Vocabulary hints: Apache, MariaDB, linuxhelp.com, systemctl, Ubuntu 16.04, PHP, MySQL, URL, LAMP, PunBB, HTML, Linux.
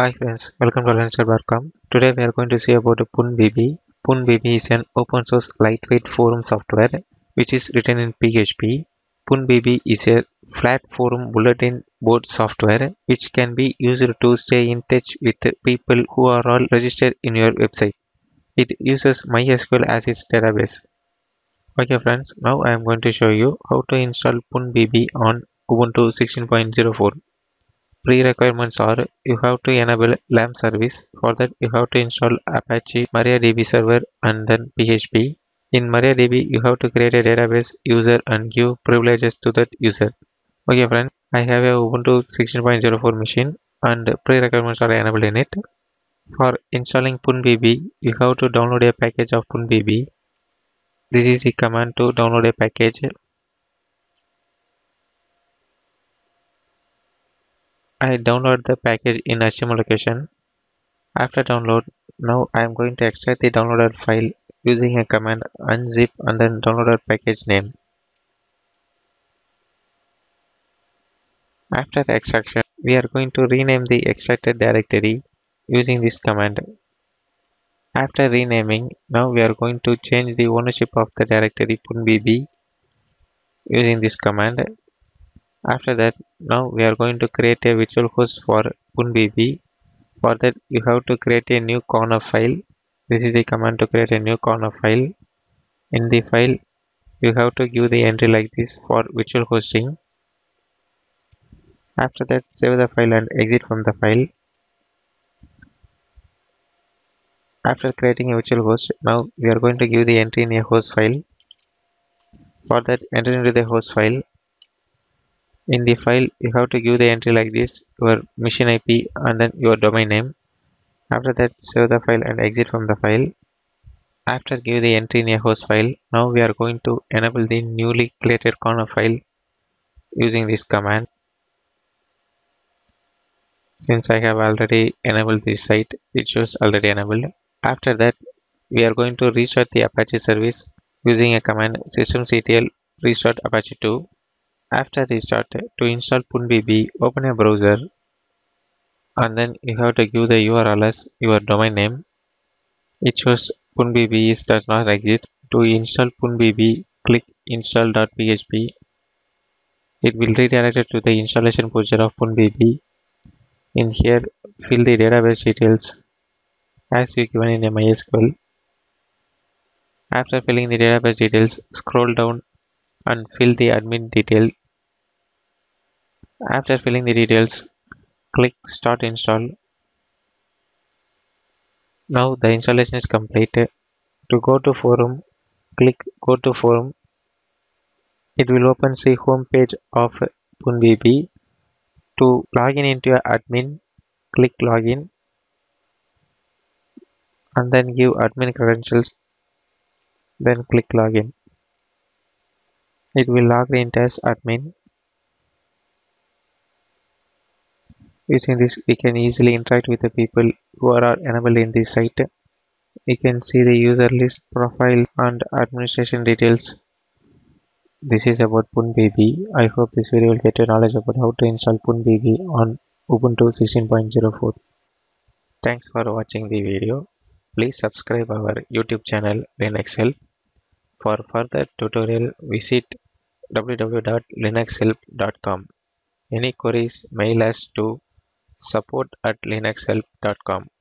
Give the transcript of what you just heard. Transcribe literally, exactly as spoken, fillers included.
Hi friends, welcome to learn server dot com. Today we are going to see about PunBB. PunBB is an open source lightweight forum software which is written in P H P. PunBB is a flat forum bulletin board software which can be used to stay in touch with people who are all registered in your website. It uses MySQL as its database. Okay friends, now I am going to show you how to install PunBB on Ubuntu sixteen point zero four. Pre-requirements are you have to enable LAMP service. For that you have to install Apache, MariaDB server and then P H P. In MariaDB you have to create a database user and give privileges to that user. Okay friends, I have a Ubuntu sixteen point zero four machine and pre-requirements are enabled in it. For installing PunBB you have to download a package of PunBB. This is the command to download a package. I download the package in H T M L location. After download, now I am going to extract the downloaded file using a command unzip and then downloaded package name. After extraction, we are going to rename the extracted directory using this command. After renaming, now we are going to change the ownership of the directory PunBB using this command. After that, now we are going to create a virtual host for PunBB. For that, you have to create a new corner file. This is the command to create a new corner file. In the file, you have to give the entry like this for virtual hosting. After that, save the file and exit from the file. After creating a virtual host, now we are going to give the entry in a host file. For that, enter into the host file. In the file, you have to give the entry like this, your machine I P and then your domain name. After that, save the file and exit from the file. After give the entry in a host file, now we are going to enable the newly created corner file using this command. Since I have already enabled this site, it shows already enabled. After that, we are going to restart the Apache service using a command systemctl restart apache two. After restart, to install PunBB, open a browser and then you have to give the U R L as your domain name. It shows PunBB is does not exist. To install PunBB, click install dot P H P. It will redirect it to the installation procedure of PunBB. In here, fill the database details as you given in a MySQL. After filling the database details, scroll down and fill the admin detail. After filling the details, click start install. Now the installation is complete. To go to forum, click go to forum. It will open the home page of PunBB. To login into your admin, click login and then give admin credentials, then click login. It will log the entire admin. Using this, we can easily interact with the people who are enabled in this site. You can see the user list, profile and administration details. This is about PunBB. I hope this video will get you knowledge about how to install PunBB on Ubuntu sixteen point zero four. Thanks for watching the video. Please subscribe our YouTube channel Linux Help. For further tutorial, visit w w w dot linux help dot com. Any queries, mail us to support at linuxhelp dot com.